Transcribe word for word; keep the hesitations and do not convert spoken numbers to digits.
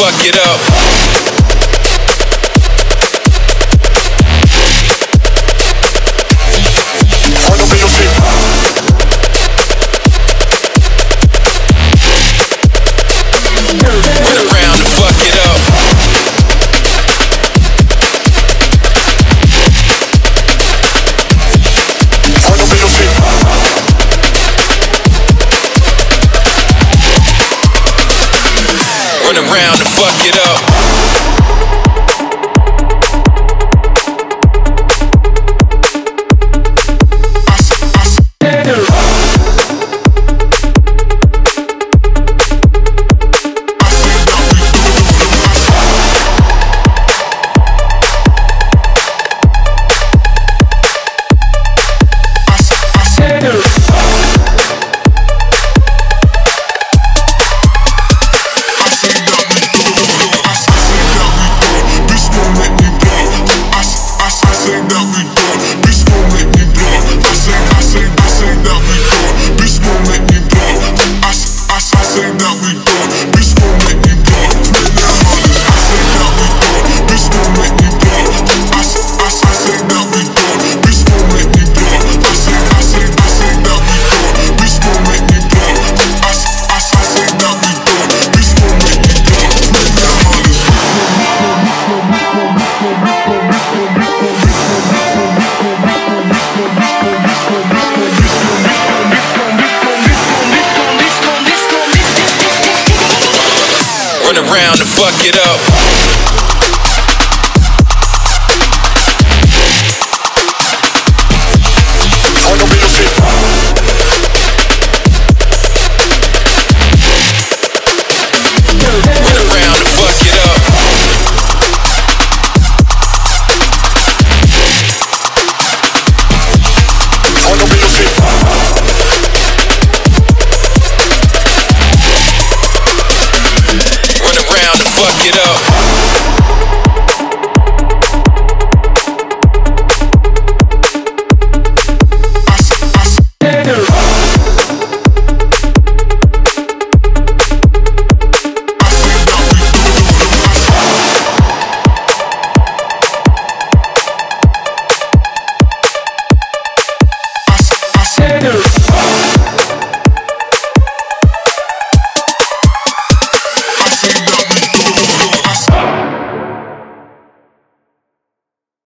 fuck it up. Around to fuck it up. Round to fuck it up.